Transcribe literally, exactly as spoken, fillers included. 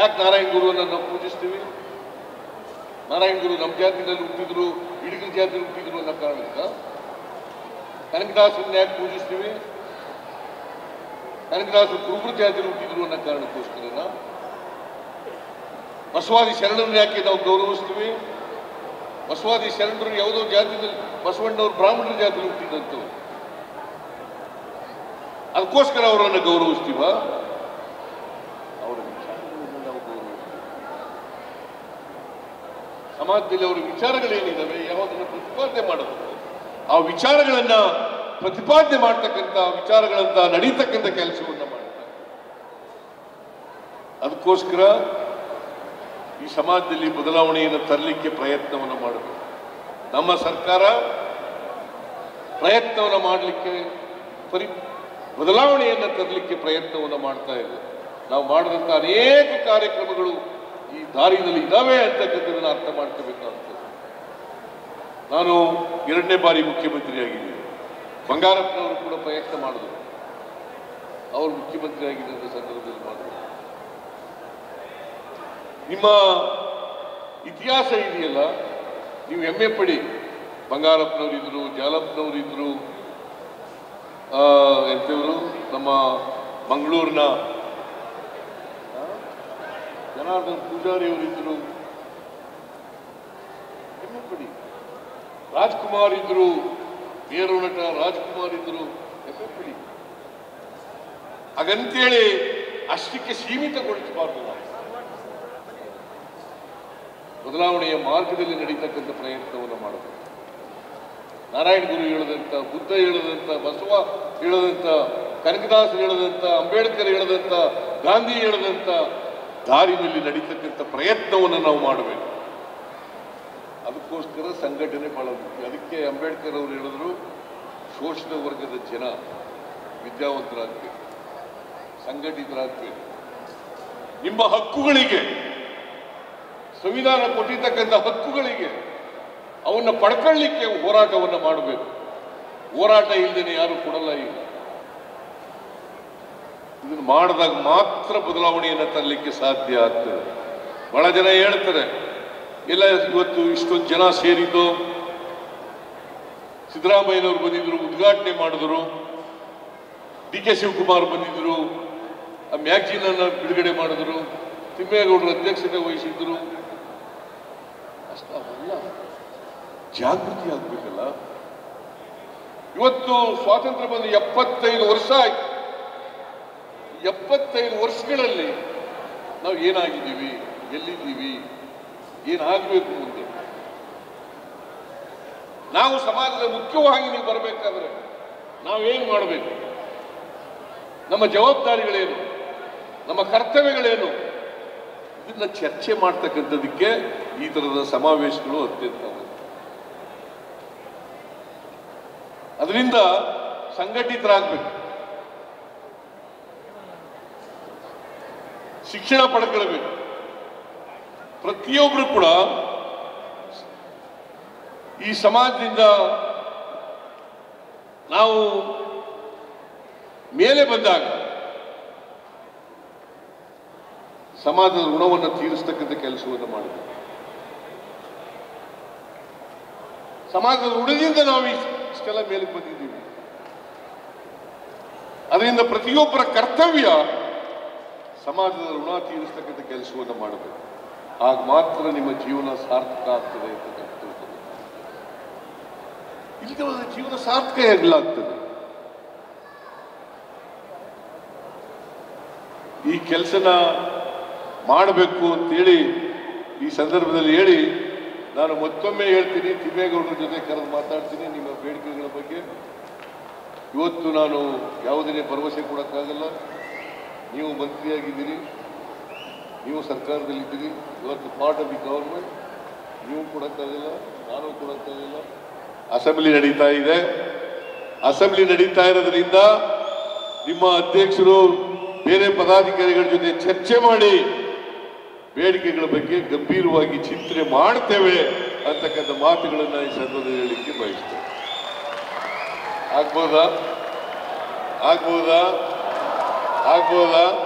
ಯಾಕೆ ನಾರಾಯಣ ಗುರುವನ್ನು ನಾವು ಪೂಜಿಸ್ತೀವಿ? ನಾರಾಯಣ ಗುರು ನಮ್ಮ ಜಾತಿನಲ್ಲಿ ಹುಟ್ಟಿದ್ರು, ಹಿಡಿಗಲ್ ಜಾತಿ ಹುಟ್ಟಿದ್ರು ಅನ್ನೋ ಕಾರಣದಿಂದ. ಕನಕದಾಸರನ್ನ ಯಾಕೆ ಪೂಜಿಸ್ತೀವಿ? ಕನಕದಾಸರು ಕುರುಬರು ಜಾತಿಯಲ್ಲಿ ಹುಟ್ಟಿದ್ರು ಅನ್ನೋ ಕಾರಣಕ್ಕೋಸ್ಕರ. ಬಸವಾದಿ ಶರಣರನ್ನ ಯಾಕೆ ನಾವು ಗೌರವಿಸ್ತೀವಿ? ಬಸವಾದಿ ಶರಣರು ಯಾವುದೋ ಜಾತಿಯಲ್ಲಿ, ಬಸವಣ್ಣವರು ಬ್ರಾಹ್ಮಣರ ಜಾತಿಯಲ್ಲಿ ಹುಟ್ಟಿದಂಥವ್ರು, ಅದಕ್ಕೋಸ್ಕರ ಅವರನ್ನು ಗೌರವಿಸ್ತೀವ? ಅವರ ವಿಚಾರಗಳನ್ನು ನಾವು ಗೌರವಿಸ್ತೀವಿ. ಸಮಾಜದಲ್ಲಿ ಅವರ ವಿಚಾರಗಳೇನಿದ್ದಾವೆ, ಯಾವುದನ್ನು ಪ್ರತಿಪಾದನೆ ಮಾಡಬೇಕು, ಆ ವಿಚಾರಗಳನ್ನ ಪ್ರತಿಪಾದನೆ ಮಾಡ್ತಕ್ಕಂಥ, ವಿಚಾರಗಳಂತ ನಡೀತಕ್ಕಂಥ ಕೆಲಸವನ್ನು ಮಾಡ್ತಾರೆ. ಅದಕ್ಕೋಸ್ಕರ ಈ ಸಮಾಜದಲ್ಲಿ ಬದಲಾವಣೆಯನ್ನು ತರಲಿಕ್ಕೆ ಪ್ರಯತ್ನವನ್ನು ಮಾಡಬೇಕು. ನಮ್ಮ ಸರ್ಕಾರ ಪ್ರಯತ್ನವನ್ನು ಮಾಡಲಿಕ್ಕೆ, ಪರಿ ಬದಲಾವಣೆಯನ್ನು ತರಲಿಕ್ಕೆ ಪ್ರಯತ್ನವನ್ನು ಮಾಡ್ತಾ ಇದೆ. ನಾವು ಮಾಡಿದಂಥ ಅನೇಕ ಕಾರ್ಯಕ್ರಮಗಳು ಈ ದಾರಿಯಲ್ಲಿ ಇದ್ದಾವೆ ಅಂತಕ್ಕಂಥದ್ದನ್ನು ಅರ್ಥ ಮಾಡ್ಕೋಬೇಕಾಗ್ತದೆ. ನಾನು ಎರಡನೇ ಬಾರಿ ಮುಖ್ಯಮಂತ್ರಿಯಾಗಿದ್ದೀನಿ. ಬಂಗಾರಪ್ಪನವರು ಕೂಡ ಪ್ರಯತ್ನ ಮಾಡಿದ್ರು, ಅವರು ಮುಖ್ಯಮಂತ್ರಿಯಾಗಿದ್ದಂಥ ಸಂದರ್ಭದಲ್ಲಿ ಮಾಡಿದ್ರು. ನಿಮ್ಮ ಇತಿಹಾಸ ಇದೆಯಲ್ಲ, ನೀವು ಹೆಮ್ಮೆ ಪಡಿ. ಬಂಗಾರಪ್ಪನವರಿದ್ದರು, ಜಾಲಪ್ಪನವರಿದ್ದರು, ಎಂಥವರು ನಮ್ಮ ಮಂಗಳೂರಿನ ಜನಾರ್ದನ್ ಪೂಜಾರಿಯವರಿದ್ದರು, ಹೆಮ್ಮೆ ಪಡಿ. ರಾಜ್ಕುಮಾರ್ ಇದ್ರು, ಬೇರು ನಟ ರಾಜ್ಕುಮಾರ್ ಇದ್ರು, ಹೆಮ್ಮೆ ಪಡಿ. ಹಾಗಂತೇಳಿ ಅಷ್ಟಕ್ಕೆ ಸೀಮಿತಗೊಳಿಸಬಾರ್ದು. ಬದಲಾವಣೆಯ ಮಾರ್ಗದಲ್ಲಿ ನಡೀತಕ್ಕಂಥ ಪ್ರಯತ್ನವನ್ನು ಮಾಡಬೇಕು. ನಾರಾಯಣ ಗುರು ಹೇಳಿದಂಥ, ಬುದ್ಧ ಹೇಳಿದಂಥ, ಬಸವ ಹೇಳಿದಂಥ, ಕನಕದಾಸ ಹೇಳಿದಂಥ, ಅಂಬೇಡ್ಕರ್ ಹೇಳಿದಂಥ, ಗಾಂಧಿ ಹೇಳಿದಂಥ ದಾರಿನಲ್ಲಿ ನಡೀತಕ್ಕಂಥ ಪ್ರಯತ್ನವನ್ನು ನಾವು ಮಾಡಬೇಕು. ಅದಕ್ಕೋಸ್ಕರ ಸಂಘಟನೆ ಭಾಳ ಮುಖ್ಯ. ಅದಕ್ಕೆ ಅಂಬೇಡ್ಕರ್ ಅವರು ಹೇಳಿದ್ರು, ಶೋಷಿತ ವರ್ಗದ ಜನ ವಿದ್ಯಾವಂತರಾಗಬೇಕು, ಸಂಘಟಿತರಾಗಬೇಕು. ನಿಮ್ಮ ಹಕ್ಕುಗಳಿಗೆ, ಸಂವಿಧಾನ ಕೊಟ್ಟಿರ್ತಕ್ಕಂಥ ಹಕ್ಕುಗಳಿಗೆ ಅವನ್ನ ಪಡ್ಕೊಳ್ಳಿಕ್ಕೆ ಹೋರಾಟವನ್ನು ಮಾಡಬೇಕು. ಹೋರಾಟ ಇಲ್ಲದೇನೆ ಯಾರು ಕೊಡಲ್ಲ. ಈಗ ಇದನ್ನು ಮಾಡಿದಾಗ ಮಾತ್ರ ಬದಲಾವಣೆಯನ್ನು ತರಲಿಕ್ಕೆ ಸಾಧ್ಯ ಆಗ್ತದೆ. ಬಹಳ ಜನ ಹೇಳ್ತಾರೆ, ಎಲ್ಲ ಇವತ್ತು ಇಷ್ಟೊಂದು ಜನ ಸೇರಿದ್ದು, ಸಿದ್ದರಾಮಯ್ಯನವರು ಬಂದಿದ್ರು, ಉದ್ಘಾಟನೆ ಮಾಡಿದ್ರು, ಡಿ ಕೆ ಶಿವಕುಮಾರ್ ಬಂದಿದ್ರು, ಆ ಮ್ಯಾಗ್ಜಿನ್ ಅನ್ನು ಬಿಡುಗಡೆ ಮಾಡಿದ್ರು, ತಿಮ್ಮೇಗೌಡರು ಅಧ್ಯಕ್ಷತೆ ವಹಿಸಿದ್ರು. ಅಷ್ಟ ಅಲ್ಲ, ಜಾಗೃತಿ ಆಗ್ಬೇಕಲ್ಲ. ಇವತ್ತು ಸ್ವಾತಂತ್ರ್ಯ ಬಂದು ಎಪ್ಪತ್ತೈದು ವರ್ಷ ಆಯ್ತು. ಎಪ್ಪತ್ತೈದು ವರ್ಷಗಳಲ್ಲಿ ನಾವು ಏನಾಗಿದ್ದೀವಿ, ಎಲ್ಲಿದ್ದೀವಿ, ಏನಾಗಬೇಕು ಮುಂದೆ? ನಾವು ಸಮಾಜದ ಮುಖ್ಯವಾಗಿ ನೀವು ಬರಬೇಕಾದ್ರೆ ನಾವೇನು ಮಾಡಬೇಕು? ನಮ್ಮ ಜವಾಬ್ದಾರಿಗಳೇನು, ನಮ್ಮ ಕರ್ತವ್ಯಗಳೇನು? ಇದನ್ನ ಚರ್ಚೆ ಮಾಡ್ತಕ್ಕಂಥದಕ್ಕೆ ಈ ಥರದ ಸಮಾವೇಶಗಳು ಅತ್ಯಂತ ಅವಶ್ಯಕ. ಅದರಿಂದ ಸಂಘಟಿತರಾಗಬೇಕು, ಶಿಕ್ಷಣ ಪಡ್ಕೊಳ್ಬೇಕು. ಪ್ರತಿಯೊಬ್ಬರು ಕೂಡ ಈ ಸಮಾಜದಿಂದ ನಾವು ಮೇಲೆ ಬಂದಾಗ ಸಮಾಜದ ಋಣವನ್ನು ತೀರಿಸ್ತಕ್ಕಂಥ ಕೆಲಸವನ್ನು ಮಾಡಬೇಕು. ಸಮಾಜದ ಋಣದಿಂದ ನಾವು ಇಷ್ಟೆಲ್ಲ ಮೇಲಕ್ಕೆ ಬಂದಿದ್ದೀವಿ. ಅದರಿಂದ ಪ್ರತಿಯೊಬ್ಬರ ಕರ್ತವ್ಯ ಸಮಾಜದ ಋಣ ತೀರಿಸ್ತಕ್ಕಂಥ ಕೆಲಸವನ್ನು ಮಾಡಬೇಕು. ಆಗ ಮಾತ್ರ ನಿಮ್ಮ ಜೀವನ ಸಾರ್ಥಕ ಆಗ್ತದೆ ಅಂತಕ್ಕಂಥದ್ದು. ಇಲ್ಲದ ಜೀವನ ಸಾರ್ಥಕ ಹೇಗಲಾಗ್ತದೆ? ಈ ಕೆಲಸನ ಮಾಡಬೇಕು ಅಂತೇಳಿ ಈ ಸಂದರ್ಭದಲ್ಲಿ ಹೇಳಿ, ನಾನು ಮತ್ತೊಮ್ಮೆ ಹೇಳ್ತೀನಿ, ತಿಮ್ಮೇಗೌಡರ ಜೊತೆ ಕರೆದು ಮಾತಾಡ್ತೀನಿ ನಿಮ್ಮ ಬೇಡಿಕೆಗಳ ಬಗ್ಗೆ. ಇವತ್ತು ನಾನು ಯಾವುದೇ ಭರವಸೆ ಕೊಡೋಕ್ಕಾಗಲ್ಲ. ನೀವು ಮಂತ್ರಿಯಾಗಿದ್ದೀರಿ, ನೀವು ಸರ್ಕಾರದಲ್ಲಿದ್ದೀರಿ, ಇವತ್ತು ಪಾರ್ಟ್ ಆಫ್ ದಿ ಗೌರ್ಮೆಂಟ್. ನೀವು ಕೊಡೋಕ್ಕಾಗಲ್ಲ, ನಾನು ಕೊಡೋಕ್ಕಾಗಲ್ಲ. ಅಸೆಂಬ್ಲಿ ನಡೀತಾ ಇದೆ. ಅಸೆಂಬ್ಲಿ ನಡೀತಾ ಇರೋದ್ರಿಂದ ನಿಮ್ಮ ಅಧ್ಯಕ್ಷರು ಬೇರೆ ಪದಾಧಿಕಾರಿಗಳ ಜೊತೆ ಚರ್ಚೆ ಮಾಡಿ ಬೇಡಿಕೆಗಳ ಬಗ್ಗೆ ಗಂಭೀರವಾಗಿ ಚಿಂತನೆ ಮಾಡ್ತೇವೆ ಅಂತಕ್ಕಂಥ ಮಾತುಗಳನ್ನು ಈ ಸಂದರ್ಭದಲ್ಲಿ ಹೇಳಲಿಕ್ಕೆ ಬಯಸ್ತೇವೆ. ಆಗ್ಬೋದಾ? ಆಗ್ಬೋದಾ? ಆಗ್ಬೋದಾ?